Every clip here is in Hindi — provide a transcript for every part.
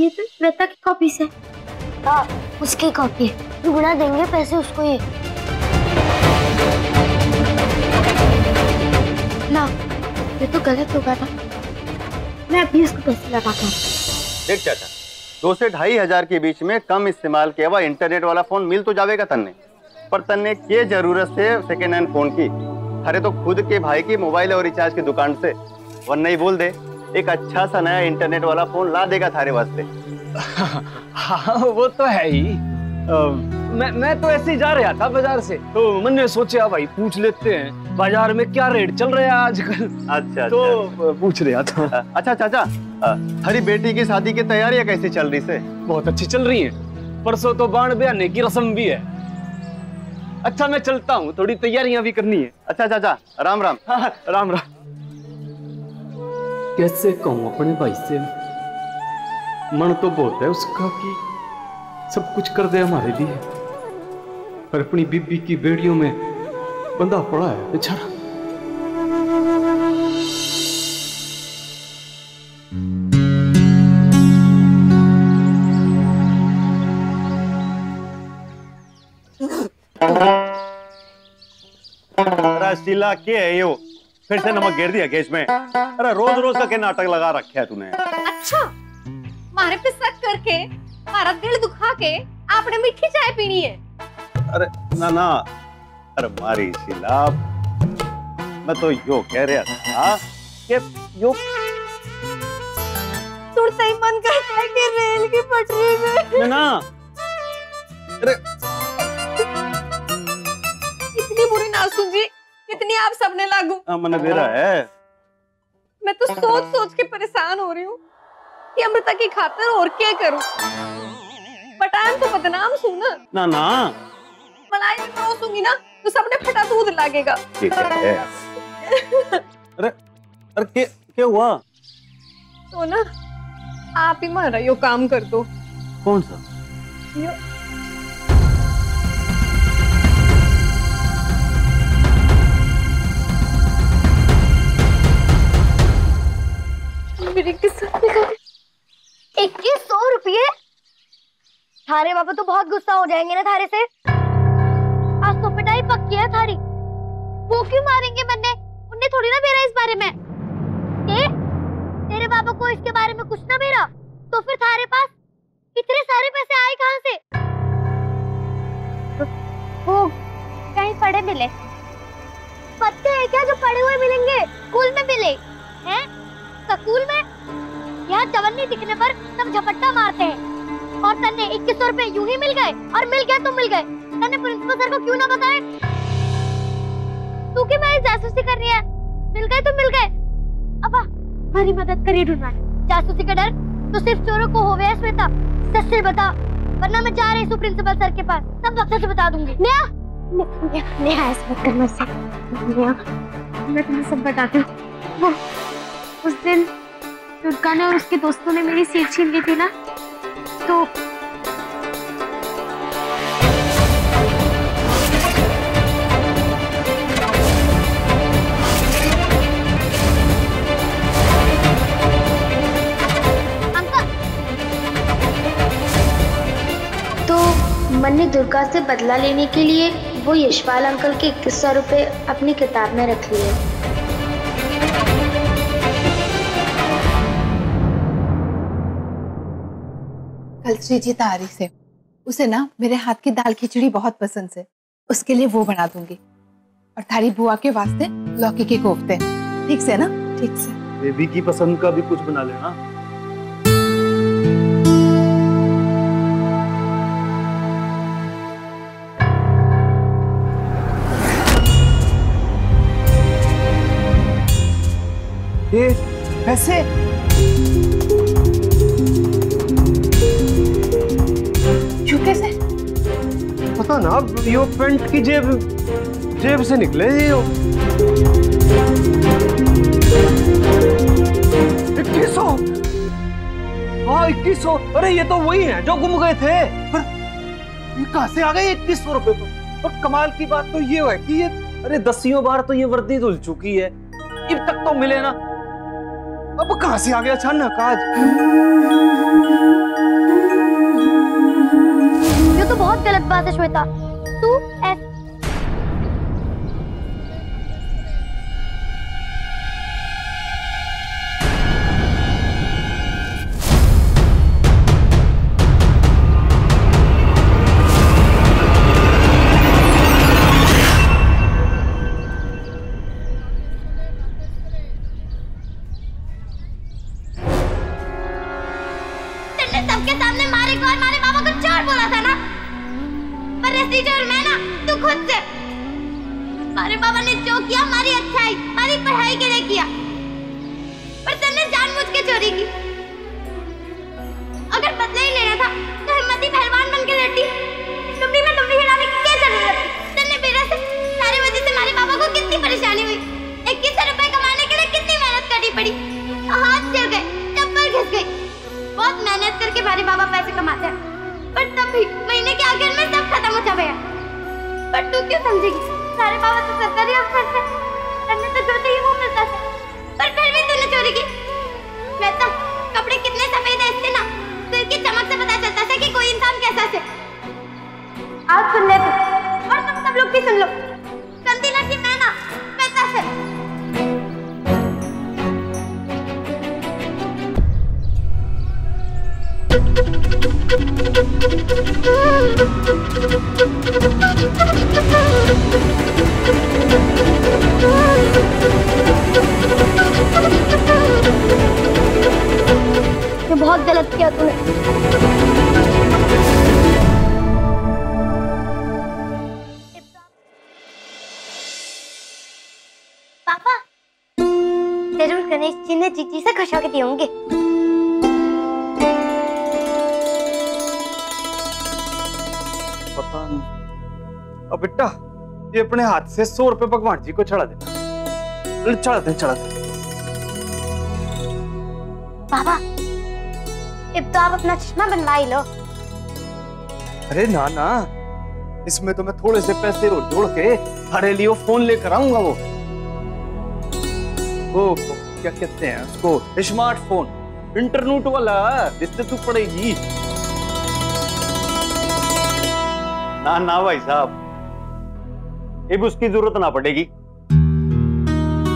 ये तो श्वेता की कॉपी से। हाँ, उसकी कॉपी है। दुगना देंगे पैसे उसको ये। ना, ये तो गलत होगा ना। मैं अभी इसको पैसे लगाता हूँ। देख चाचा, 2 से 2500 के बीच में कम इस्तेमाल किया हुआ इंटरनेट वाला फोन मिल तो जाएगा तन्ने, पर तन्ने के जरूरत से सेकेंड हैंड फोन की। अरे तो खुद के भाई की मोबाइल और रिचार्ज की दुकान से, वरना ही बोल दे एक अच्छा सा नया इंटरनेट वाला फोन ला देगा थारे वास्ते। हाँ वो तो है ही। मैं तो ऐसे ही जा रहा था बाजार से, तो मैंने सोचा भाई पूछ लेते हैं बाजार में क्या रेट चल रहा है आजकल। अच्छा तो अच्छा। पूछ रहा था। अच्छा चाचा, हरी बेटी की शादी की तैयारियां कैसी चल रही से? बहुत अच्छी चल रही है, परसों तो 92 आने की रस्म भी है। अच्छा मैं चलता हूँ, थोड़ी तैयारियां भी करनी है। अच्छा चाचा राम राम। हाँ, राम राम। कैसे कहूँ अपने भाई से, मन तो बहुत है उसका कि सब कुछ कर दे हमारे लिए, पर अपनी बीबी की बेड़ियों में बंधा पड़ा है बेचारा। सिला के है यो, फिर से नमक गिर दिया गैस में। अरे रोज रोज का नाटक लगा रखे है तूने। अच्छा, मारे पे शक करके, मारा दिल दुखा के, आपने मीठी चाय पीनी है? अरे ना ना, अरे मारी सिला, मैं तो यो कह रहा था कि यो तुरंत ही मन करता है कि रेल की पटरी में ना ना। अरे इतनी बुरी नासू जी कितनी आप सबने लागू मने बेरा है। मैं तो सोच सोच के परेशान हो रही हूँ कि अमृता की खातिर और क्या करूं। पटान तो बदनाम सुना ना ना, मलाई में परोसूंगी ना तो सबने फटा दूध लागेगा। ठीक है। अरे क्या हुआ? तो ना आप ही मारा यो काम कर दो। कौन सा? यो मेरी किस्मत निकाल। 2100 रुपये? थारे बाबा तो बहुत गुस्सा हो जाएंगे ना थारे से। आज तो पिटाई पक्की है थारी। वो क्यों मारेंगे मन्ने? उन्हें थोड़ी ना मेरा इस बारे में। तेरे बाबा को इसके बारे में कुछ ना मेरा, तो फिर थारे पास इतने सारे पैसे आए कहाँ से? वो कहीं पड़े मिले? पत्ते हैं क्या जो पड़े हुए मिलेंगे? स्कूल में मिले हैं? स्कूल में यहाँ चवन्नी दिखने पर सब झपट्टा मारते हैं। और तन्ने 2100 रुपए यूं ही मिल गए, और मिल गए तो मिल गए। तन्ने प्रिंसिपल सर को क्यों ना बताए? तू की मेरी जासूसी कर रही है? मिल गए तो मिल गए। अब हमारी मदद करिए ढूंढने। जासूसी का डर तो सिर्फ चोरों को होवे है श्वेता। सच से बता, वरना मैं जा रही हूँ प्रिंसिपल सर के पास, सब डॉक्टर से बता दूंगी। नेहा ऐसा मत करना सर। नेहा मैं तुम्हें सब बताती हूँ। उस दिन दुर्गा ने और उसके दोस्तों ने मेरी सीट छीन ली थी ना, तो अंकल तो मन्ने दुर्गा से बदला लेने के लिए वो यशपाल अंकल के 2100 रुपये अपनी किताब में रख लिए। कलश्री जी तारी से उसे ना मेरे हाथ की दाल खिचड़ी बहुत पसंद है, उसके लिए वो बना दूंगी। और थारी बुआ के वास्ते लौकी के कोफ्ते, ठीक से ना? ठीक से। बेबी की पसंद का भी कुछ बना लेना। ये पैसे पता ना यो पेंट की जेब से निकले यो। 2100? हाँ 2100। अरे ये तो वही है जो गुम गए थे, पर ये कहाँ से आ गए 2100 रुपए? पर कमाल की बात तो ये है कि ये अरे दसियों बार तो ये वर्दी धुल चुकी है, अब तक तो मिले ना, अब कहाँ से आ गया अचानक आज? ये तो बहुत गलत बात है श्वेता। तू सबके सामने मारे को और मारे पापा को चोर बोला था ना, पर और मैं ना, तू खुद से। मारे पापा ने जो किया हमारी अच्छाई, हमारी पढ़ाई के लिए किया, पर तुमने जानबूझ के चोरी की। अगर बदला ही लेना था तो हिम्मती पहलवान बनके लड़ती, टुमड़ी में टुमड़ी हिलाने की क्या जरूरत थी? तुमने बेरा से सारी वजह से मारे पापा को कितनी परेशानी हुई, 2100 रुपए कमाने के लिए कितनी मेहनत करनी पड़ी, हाथ जल गए, चप्पल घिस गई। बहुत मेहनत करके मारे बाबा पैसे कमाते हैं, पर तब भी महीने के आखिर में सब खत्म हो जाएगा। पर तू क्यों समझेगी? सारे बाबा तो सरकारी अफसर थे, तन्ने तो जोते ही वो मिलता था, पर फिर भी तूने चोरी की। श्वेता, कपड़े कितने सफेद हैं इससे ना, सिर की चमक से पता चलता था कि कोई इंसान कैसा है। आप सुन ले और तुम सब लोग भी सुन लो, कंदीला की मैं ना श्वेता से बहुत गलत किया तूने। पापा जरूर गणेश जी ने जीजी से खशा के दिए होंगे। पता नहीं। अब बेटा ये अपने हाथ से 100 रुपए भगवान जी को चढ़ा देना, चढ़ा दे। बाबा अब तो आप अपना चश्मा बनवाई लो। अरे ना, इसमें तो मैं थोड़े से पैसे जोड़ के हरे लिए फोन लेकर आऊंगा। वो क्या कहते हैं उसको, स्मार्टफोन इंटरनेट वाला, जिससे तू पड़ेगी। ना भाई साहब, अब उसकी जरूरत ना पड़ेगी।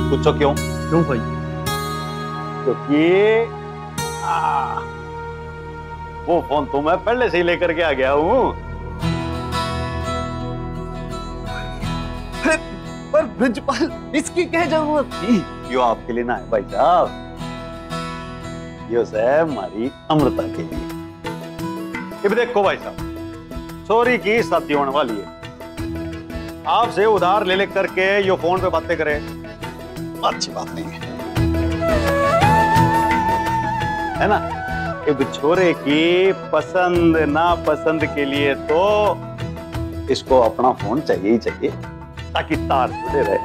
पूछो क्यों भाई? क्योंकि वो फोन तो मैं पहले से ही लेकर के आ गया हूं। पर ब्रिजपाल, इसकी क्या जरूरत थी? क्यों आपके लिए ना है भाई साहब, ये सब हमारी अमृता के लिए। अब देखो भाई साहब, सॉरी की शादी होने वाली है, आपसे उधार ले लेकर के यो फोन पे बातें करें, अच्छी बात नहीं है ना। छोरे की पसंद ना पसंद के लिए तो इसको अपना फोन चाहिए ही चाहिए, ताकि तार जुड़े रहे।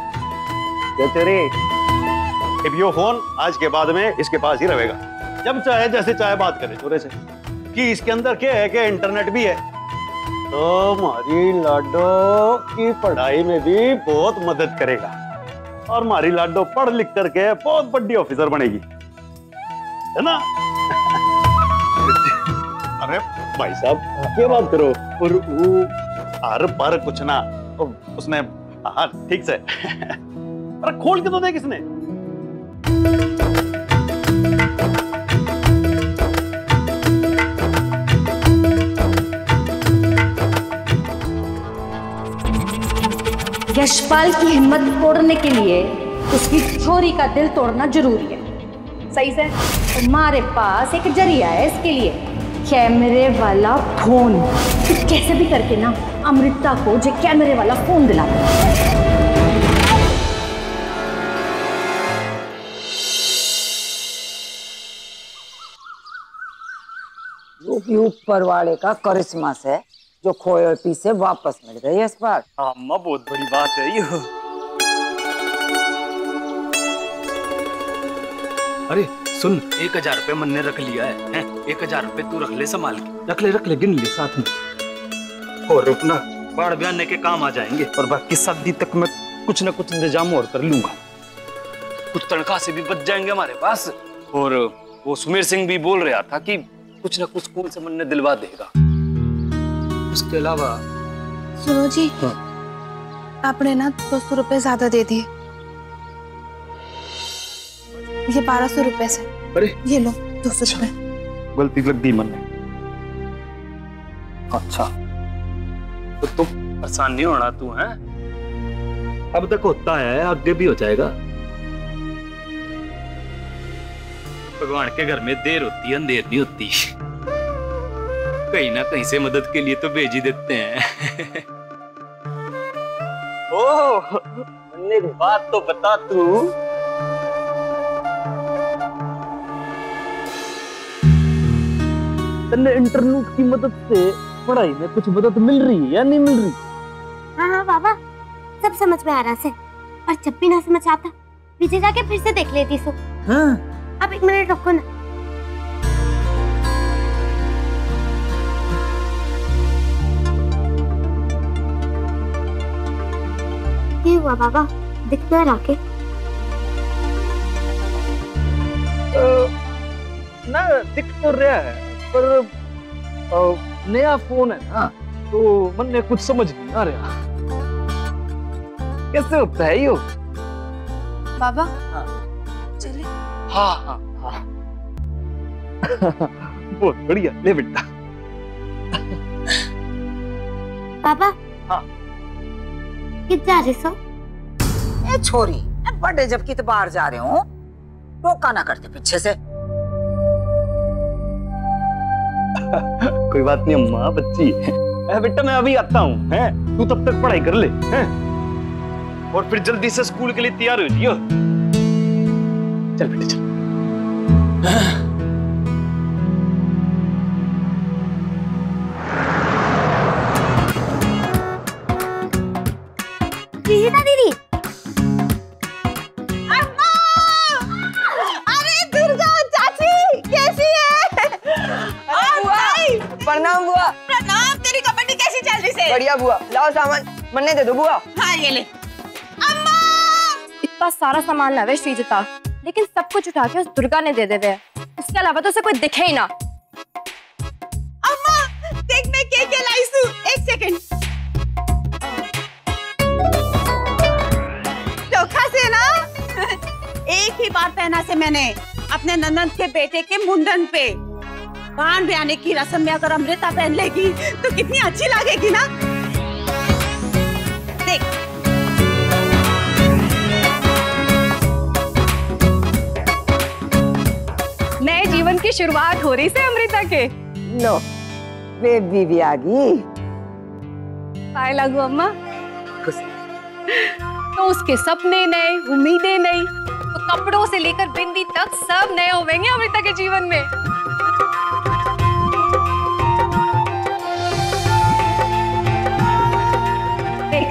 ये फोन आज के बाद में इसके पास ही रहेगा, जब चाहे जैसे चाहे बात करे छोरे से, कि इसके अंदर क्या है कि इंटरनेट भी है, तो हमारी लाडो की पढ़ाई में भी बहुत मदद करेगा, और हमारी लाडो पढ़ लिख करके बहुत बड़ी ऑफिसर बनेगी, है ना। अरे भाई साहब क्या बात करो, और वो आर पार कुछ ना उसने, हाँ ठीक से। अरे खोल के तो देख, इसने यशपाल की हिम्मत तोड़ने के लिए उसकी छोरी का दिल तोड़ना जरूरी है, सही से। तुम्हारे पास एक जरिया है इसके लिए, कैमरे वाला फोन। तो कैसे भी करके ना अमृता को जो कैमरे वाला फोन दिला। वो भी ऊपर वाले का करिश्मा से जो खोए पीछे वापस मिल गई इस बार। हाँ मां, बहुत बड़ी बात है ये। अरे सुन, 1000 रुपए मन ने रख लिया है। 1000 रुपए तू रख ले, संभाल के रख ले, गिन ले साथ में, और रुकना बाढ़ बयाने के काम आ जाएंगे। और बाकी शादी तक मैं कुछ ना कुछ इंतजाम और कर लूंगा, कुछ तनख्वाह से भी बच जाएंगे हमारे पास। और वो सुमेर सिंह भी बोल रहा था कि कुछ ना कुछ कूल समन ने दिलवा देगा। उसके अलावा सुनो जी, हाँ। आपने ना 200 रुपए ज्यादा दे दिए, ये 1200 रुपए से। अरे ये लो 200 रुपए। गलती लग दी मन में। अच्छा तो तुम परेशान नहीं होना तू है, अब तक होता है आगे भी हो जाएगा। भगवान के घर में देर होती है, अंधेर नहीं होती। कहीं ना कहीं से मदद के लिए तो भेज ही देते हैं। ओह, मेरी बात तो बता तू, तन्ने इंटरनेट की मदद से पढ़ाई में कुछ मदद मिल रही है या नहीं मिल रही? हाँ हाँ बाबा, सब समझ में आ रहा से, और जब भी ना समझ आता विजय जाके फिर से देख लेती सो। हाँ? अब एक मिनट रुको ना। क्या हुआ बाबा, दिखता राके? ना दिख तो रहा है, पर नया फोन है ना, तो मन ने कुछ समझ नहीं आ रहा कैसे होता है यो। बाबा हाँ। चले। हाँ हाँ हाँ बहुत बढ़िया, ले बेटा। बाबा हाँ जा रहे सो? ए छोरी, बड़े जबकि तो बाहर जा रहे हो, रोका ना करते पीछे से। कोई बात नहीं अम्मा, बच्ची है। बेटा मैं अभी आता हूँ, तू तब तक पढ़ाई कर ले हैं, और फिर जल्दी से स्कूल के लिए तैयार हो जियो। चल बेटे चल। दीदी अरे दुर्गा चाची कैसी है? प्रणाम बुआ। प्रणाम, तेरी कबड्डी कैसी चल रही है? बढ़िया बुआ, लाओ सामान, मन्ने दे दो बुआ। हाँ ये ले। अम्मा इतना सारा सामान लावे श्रीजिता, लेकिन सब कुछ उठा के उस दुर्गा ने दे दे, उसके अलावा तो उसे कोई दिखे ही ना। अम्मा देख मैं क्या लाई सू, एक सेकंड। से ना एक ही बार पहना से मैंने अपने ननद के बेटे के मुंडन पे, बाण बयाने की रस्म में अगर अमृता पहन लेगी तो कितनी अच्छी लगेगी ना। देख नए जीवन की शुरुआत हो रही से अमृता के। लो बेबी भी आ गई। पाए लागू अम्मा, तो उसके सपने नए, उम्मीदें नई, तो कपड़ों से लेकर बिंदी तक सब नए होंगे अमृता के जीवन में। देख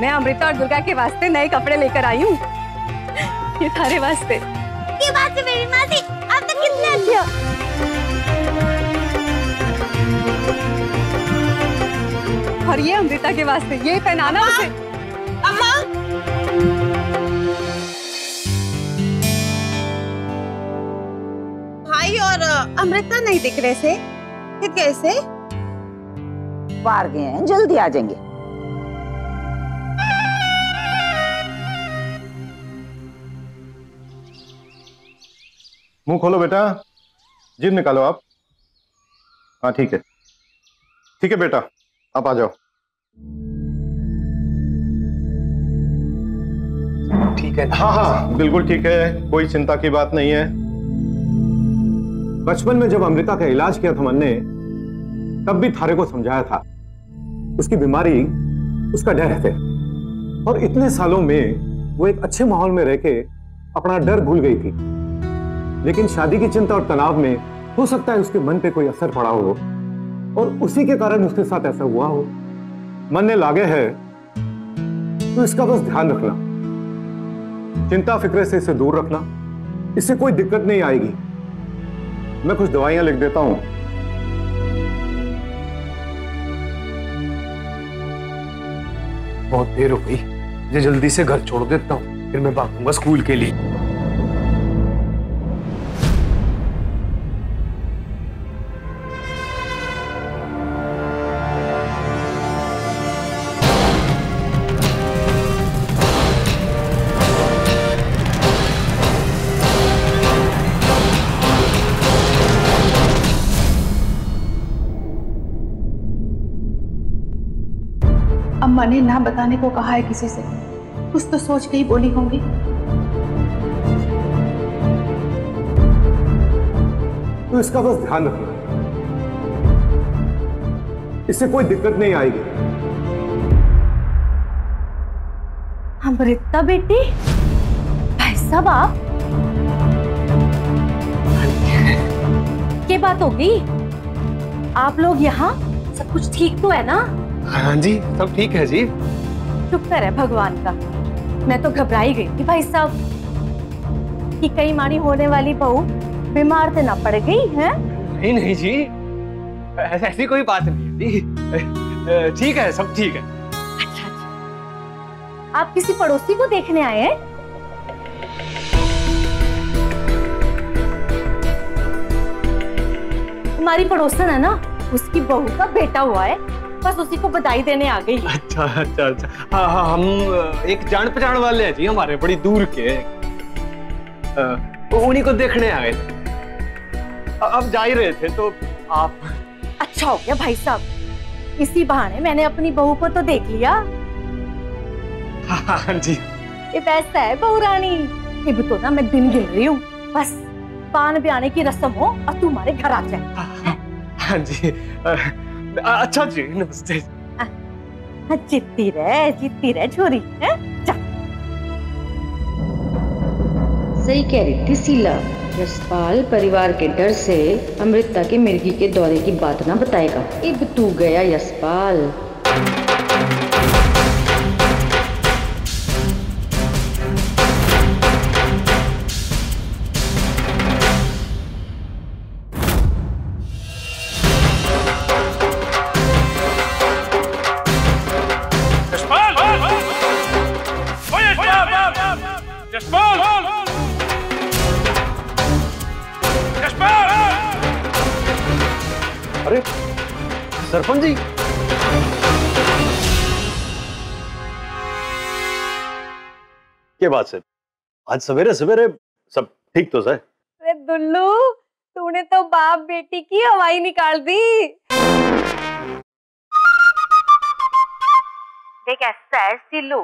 मैं अमृता और दुर्गा के वास्ते नए कपड़े लेकर आई हूँ, ये सारे वास्ते। ये बात मेरी माँ थी, आप तो कितने अच्छे हो। और ये अमृता के वास्ते, ये पहनाना उसे। भाई और अमृता नहीं दिख रहे से, फिर कैसे? बाहर गए हैं, जल्दी आ जाएंगे। मुंह खोलो बेटा, जीभ निकालो आप। हाँ ठीक है, ठीक है बेटा, आप आ जाओ। ठीक है? हाँ हाँ बिल्कुल ठीक है, कोई चिंता की बात नहीं है। बचपन में जब अमृता का इलाज किया था मैंने, तब भी थारे को समझाया था, उसकी बीमारी, उसका डर है, और इतने सालों में वो एक अच्छे माहौल में रह के अपना डर भूल गई थी। लेकिन शादी की चिंता और तनाव में हो सकता है उसके मन पे कोई असर पड़ा हो, और उसी के कारण उसके साथ ऐसा हुआ हो। मन ने लागे है तो इसका बस ध्यान रखना, चिंता फिक्र से इसे दूर रखना, इससे कोई दिक्कत नहीं आएगी। मैं कुछ दवाइयां लिख देता हूं। बहुत देर हो गई, मुझे जल्दी से घर छोड़ देता हूं, फिर मैं भागूंगा स्कूल के लिए। अम्मा ने ना बताने को कहा है किसी से, कुछ तो सोच के ही बोली होंगी। तो इसका बस ध्यान रखना, इससे कोई दिक्कत नहीं आएगी। अमृता बेटी, भाई साहब आप क्या बात होगी? आप लोग यहाँ सब कुछ ठीक तो है ना? हाँ जी, सब ठीक है जी। शुक्र है भगवान का, मैं तो घबरा ही गई थी भाई साहब कि कई मानी होने वाली बहू बीमार तो ना पड़ गई है। नहीं नहीं जी, ऐसी कोई बात नहीं है, ठीक है सब ठीक है। अच्छा, आप किसी पड़ोसी को देखने आए हैं? हमारी पड़ोसन है ना, उसकी बहू का बेटा हुआ है, बस उसी को बधाई देने आ गई। अच्छा अच्छा अच्छा, हाँ, हम एक जान पहचान वाले हैं जी, हमारे बड़ी दूर के, उन्हीं को देखने आए थे, अब जा ही रहे थे तो आप। अच्छा हो गया भाई साहब, इसी बहाने मैंने अपनी बहू को तो देख लिया। हाँ जी, ये पैसा है बहू रानी, ये तो ना मैं दिन गिन रही हूँ, बस पान भी आने की रस्म हो और तू हमारे घर आ जाए। हाँ जी, अच्छा जी, नमस्ते। जीती रहे छोरी, जा। सही कह रही थी सीला, यशपाल परिवार के डर से अमृता के मिर्गी के दौरे की बात ना बताएगा। इब तू गया यशपाल। अरे सरपंच जी, क्या बात है? आज सवेरे सवेरे सब ठीक तो सर? अरे दुल्लू, तूने तो बाप बेटी की हवाई निकाल दी। देख सर सिलू,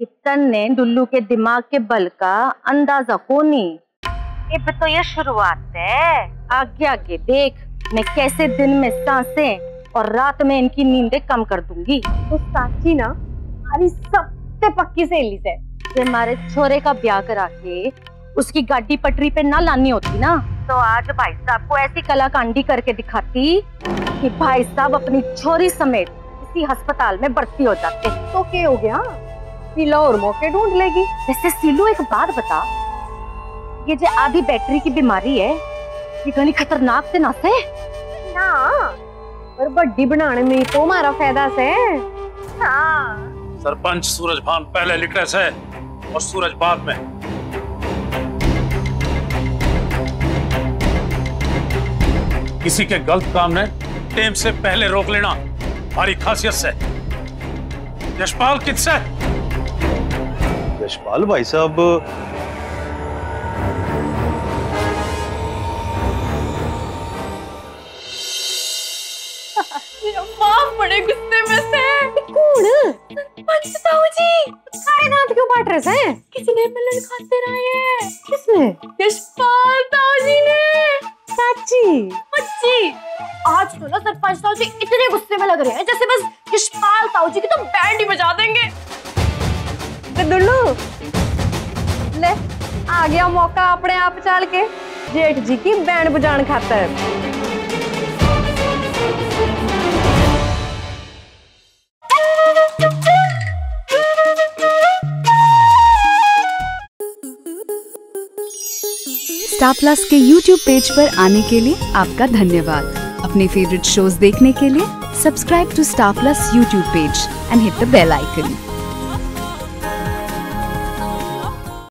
इतन ने दुल्लू के दिमाग के बल का अंदाजा कोनी। अब तो ये शुरुआत है, आगे आगे देख मैं कैसे दिन में सांसें और रात में इनकी नींदें कम कर दूंगी। तो साची ना हमारी सबसे पक्की सहेली है, हमारे छोरे का ब्याह करा के उसकी गाड़ी पटरी पे ना लानी होती ना, तो आज भाई साहब को ऐसी कलाकांडी करके दिखाती कि भाई साहब अपनी छोरी समेत इसी अस्पताल में भर्ती हो जाते। तो क्या हो गया, सीला और मौके ढूंढ लेगी। जैसे सीलू एक बात बता, ये जो आधी बैटरी की बीमारी है ये घनी खतरनाक से ना से ना, पर बड्डी बनाने में तो हमारा फायदा से ना। सरपंच सूरज भान पहले लिखने से और सूरज बाद में। किसी के गलत काम ने टेम से पहले रोक लेना हमारी खासियत से। यशपाल किससे? यशपाल भाई साहब बड़े गुस्से में से। कौन? बताओ जी। सारे दांत क्यों बांट रहे हैं? किसी ने मिलन खाते रहे। किसने? यशपाल ताऊ जी ने। सच्ची? सच्ची। आज तो ना सरपंच ताऊ जी इतने गुस्से में लग रहे हैं जैसे बस यशपाल ताऊ जी की तो बैंड ही बजा देंगे। दुल्लू ले आ गया मौका अपने आप चाल के जेठ जी की बैंड बजान खातर। स्टार प्लस के YouTube पेज पर आने के लिए आपका धन्यवाद। अपने फेवरेट शोज देखने के लिए subscribe to Star Plus YouTube page and hit the bell icon.